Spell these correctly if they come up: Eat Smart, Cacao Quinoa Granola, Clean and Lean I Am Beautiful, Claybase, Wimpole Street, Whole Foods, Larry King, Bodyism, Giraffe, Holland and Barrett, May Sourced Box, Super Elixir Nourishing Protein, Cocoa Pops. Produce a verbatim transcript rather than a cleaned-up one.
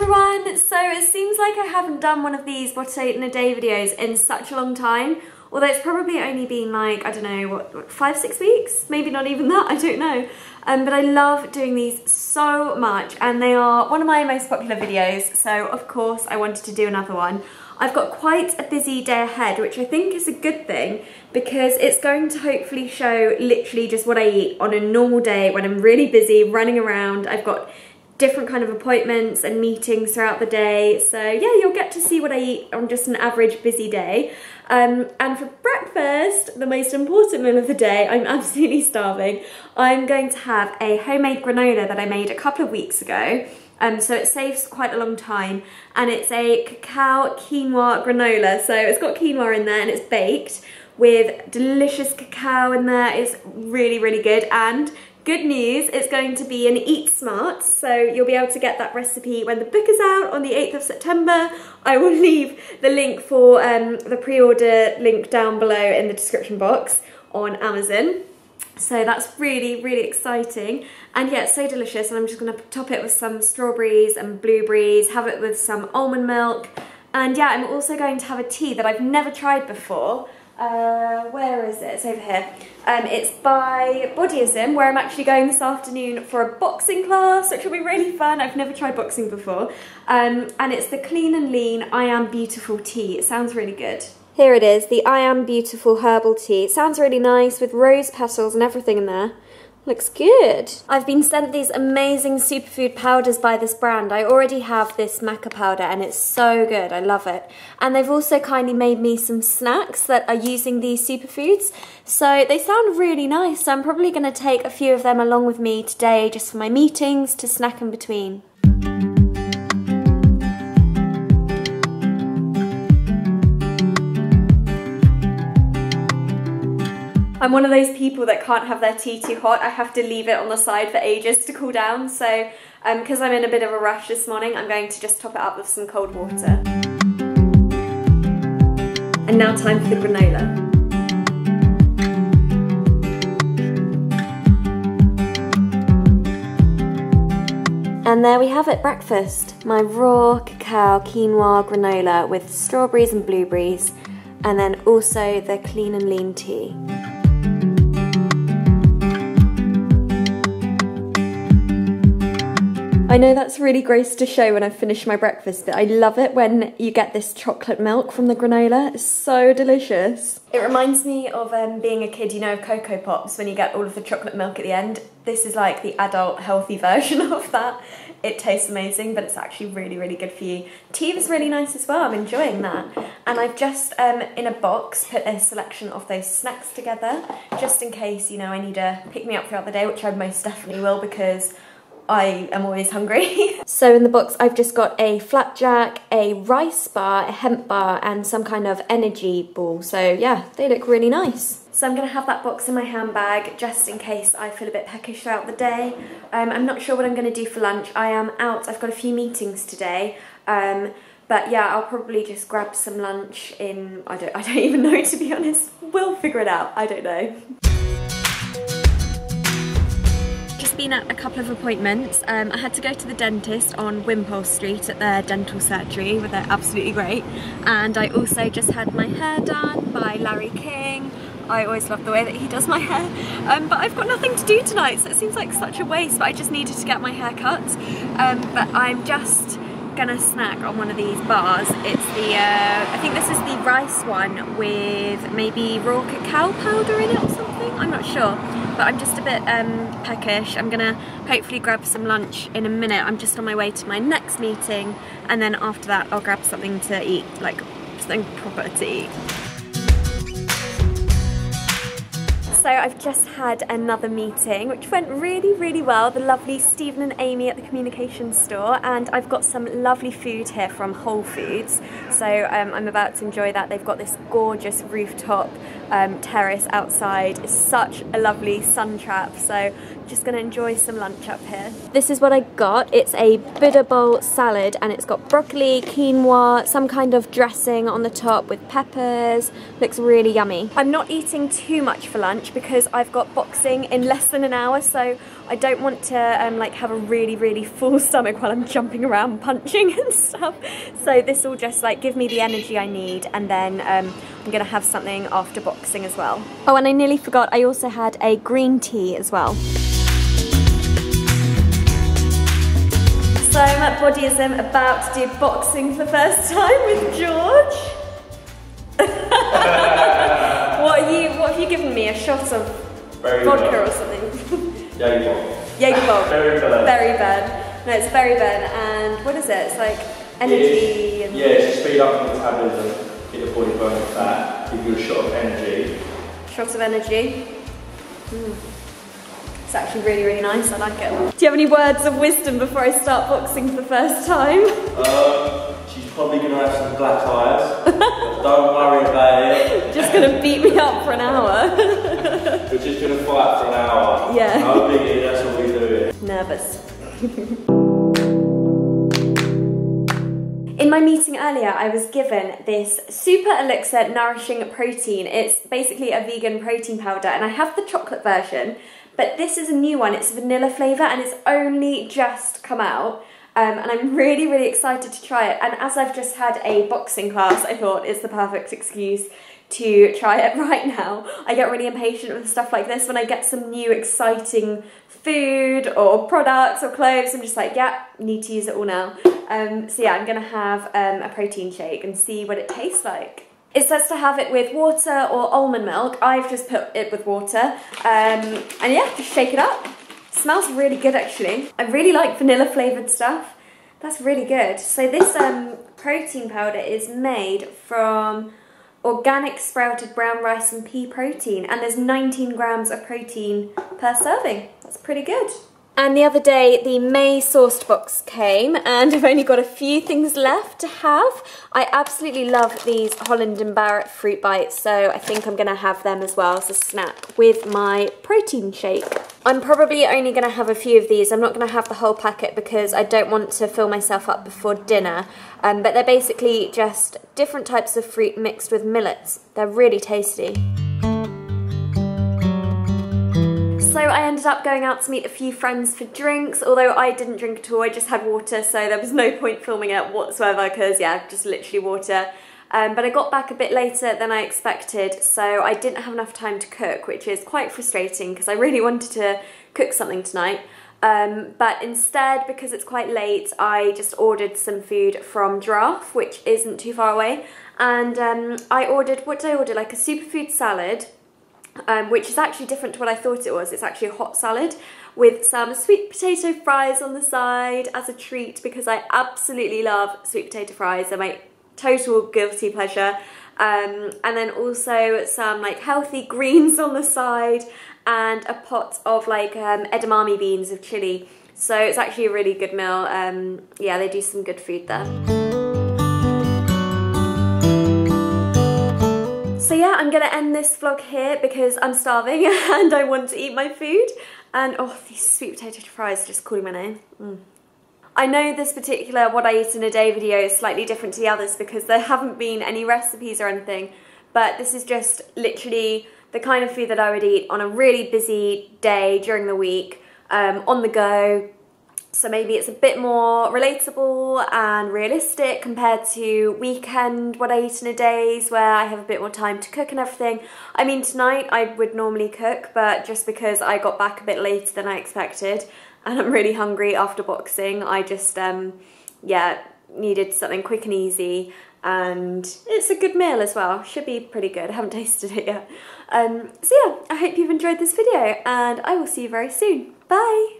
everyone! So it seems like I haven't done one of these what I ate in a day videos in such a long time, although it's probably only been like, I don't know, what, five, six weeks? Maybe not even that, I don't know. Um, but I love doing these so much and they are one of my most popular videos, so of course I wanted to do another one. I've got quite a busy day ahead, which I think is a good thing because it's going to hopefully show literally just what I eat on a normal day when I'm really busy running around. I've got different kind of appointments and meetings throughout the day, so yeah, you'll get to see what I eat on just an average busy day. Um, and for breakfast, the most important meal of the day, I'm absolutely starving. I'm going to have a homemade granola that I made a couple of weeks ago. Um, so it saves quite a long time, and it's a cacao quinoa granola, so it's got quinoa in there and it's baked with delicious cacao in there. It's really, really good, and good news, it's going to be an Eat Smart, so you'll be able to get that recipe when the book is out on the eighth of September. I will leave the link for um, the pre-order link down below in the description box on Amazon. So that's really, really exciting. And yeah, it's so delicious. And I'm just gonna top it with some strawberries and blueberries, have it with some almond milk. And yeah, I'm also going to have a tea that I've never tried before. Uh, where is it? It's over here. Um, it's by Bodyism, where I'm actually going this afternoon for a boxing class, which will be really fun. I've never tried boxing before. Um, and it's the Clean and Lean I Am Beautiful tea. It sounds really good. Here it is, the I Am Beautiful herbal tea. It sounds really nice with rose petals and everything in there. Looks good. I've been sent these amazing superfood powders by this brand. I already have this maca powder and it's so good, I love it. And they've also kindly made me some snacks that are using these superfoods. So they sound really nice. So I'm probably gonna take a few of them along with me today just for my meetings to snack in between. I'm one of those people that can't have their tea too hot. I have to leave it on the side for ages to cool down. So, um, because I'm in a bit of a rush this morning, I'm going to just top it up with some cold water. And now time for the granola. And there we have it, breakfast. My raw cacao quinoa granola with strawberries and blueberries, and then also the Clean and Lean tea. I know that's really gross to show when I've finished my breakfast, but I love it when you get this chocolate milk from the granola. It's so delicious. It reminds me of um, being a kid, you know, of Cocoa Pops, when you get all of the chocolate milk at the end. This is like the adult healthy version of that. It tastes amazing, but it's actually really, really good for you. Tea was really nice as well, I'm enjoying that. And I've just, um, in a box, put a selection of those snacks together, just in case, you know, I need a pick-me-up throughout the day, which I most definitely will, because I am always hungry. So in the box I've just got a flapjack, a rice bar, a hemp bar and some kind of energy ball. So yeah, they look really nice. So I'm gonna have that box in my handbag just in case I feel a bit peckish throughout the day. Um, I'm not sure what I'm gonna do for lunch. I am out, I've got a few meetings today. Um, But yeah, I'll probably just grab some lunch in, I don't, I don't even know to be honest. We'll figure it out, I don't know. Been at a couple of appointments. Um, I had to go to the dentist on Wimpole Street at their dental surgery, where they're absolutely great. And I also just had my hair done by Larry King. I always love the way that he does my hair. Um, but I've got nothing to do tonight, so it seems like such a waste, but I just needed to get my hair cut. Um, but I'm just gonna snack on one of these bars. It's the, uh, I think this is the rice one with maybe raw cacao powder in it or something, I'm not sure. But I'm just a bit um, peckish. I'm gonna hopefully grab some lunch in a minute. I'm just on my way to my next meeting, and then after that I'll grab something to eat, like something proper to eat. So I've just had another meeting which went really, really well. The lovely Stephen and Amy at the communication store, and I've got some lovely food here from Whole Foods. So um, I'm about to enjoy that. They've got this gorgeous rooftop um, terrace outside. It's such a lovely sun trap, so just gonna enjoy some lunch up here. This is what I got. It's a Buddha bowl salad and it's got broccoli, quinoa, some kind of dressing on the top with peppers. Looks really yummy. I'm not eating too much for lunch because I've got boxing in less than an hour, so I don't want to um, like have a really really full stomach while I'm jumping around punching and stuff. So this will just like give me the energy I need, and then um, I'm gonna have something after boxing as well. Oh, and I nearly forgot, I also had a green tea as well. So I'm at Bodyism, about to do boxing for the first time with George. What are you? What have you given me? A shot of very vodka bad. Or something? Jagerbomb. Jagerbomb. Very bad. Very bad. No, it's very bad. And what is it? It's like energy. It's, and yeah, it's to speed up your metabolism, get your body burning fat, give you a shot of energy. Shot of energy. Mm. It's actually really, really nice, I like it. Do you have any words of wisdom before I start boxing for the first time? Um, she's probably going to have some black eyes, but don't worry about it. Just going to beat me up for an hour. We're just going to fight for an hour. Yeah. No biggie, that's what we do. Nervous. In my meeting earlier, I was given this Super Elixir Nourishing Protein. It's basically a vegan protein powder, and I have the chocolate version. But this is a new one, it's vanilla flavour and it's only just come out. Um, and I'm really, really excited to try it. And as I've just had a boxing class, I thought it's the perfect excuse to try it right now. I get really impatient with stuff like this. When I get some new exciting food or products or clothes, I'm just like, yeah, need to use it all now. Um, so yeah, I'm gonna have um, a protein shake and see what it tastes like. It says to have it with water or almond milk. I've just put it with water. Um, and yeah, just shake it up. It smells really good actually. I really like vanilla flavoured stuff. That's really good. So this um, protein powder is made from organic sprouted brown rice and pea protein. And there's nineteen grams of protein per serving. That's pretty good. And the other day, the May Sourced Box came, and I've only got a few things left to have. I absolutely love these Holland and Barrett fruit bites, so I think I'm going to have them as well as a snack with my protein shake. I'm probably only going to have a few of these. I'm not going to have the whole packet because I don't want to fill myself up before dinner. Um, but they're basically just different types of fruit mixed with millets. They're really tasty. So I ended up going out to meet a few friends for drinks, although I didn't drink at all, I just had water, so there was no point filming it whatsoever because yeah, just literally water. Um, but I got back a bit later than I expected, so I didn't have enough time to cook, which is quite frustrating because I really wanted to cook something tonight. Um, but instead, because it's quite late, I just ordered some food from Giraffe, which isn't too far away. And um, I ordered, what did I order? Like a superfood salad. Um, which is actually different to what I thought it was. It's actually a hot salad with some sweet potato fries on the side as a treat because I absolutely love sweet potato fries. They're my total guilty pleasure. Um, and then also some like healthy greens on the side and a pot of like um, edamame beans of chili. So it's actually a really good meal. Um, yeah, they do some good food there. So yeah, I'm gonna end this vlog here because I'm starving and I want to eat my food. And oh, these sweet potato fries are just calling my name. Mm. I know this particular what I eat in a day video is slightly different to the others because there haven't been any recipes or anything, but this is just literally the kind of food that I would eat on a really busy day during the week, um, on the go. So maybe it's a bit more relatable and realistic compared to weekend, what I eat in a days where I have a bit more time to cook and everything. I mean, tonight I would normally cook, but just because I got back a bit later than I expected and I'm really hungry after boxing, I just, um, yeah, needed something quick and easy. And it's a good meal as well. Should be pretty good. I haven't tasted it yet. Um, so yeah, I hope you've enjoyed this video and I will see you very soon. Bye.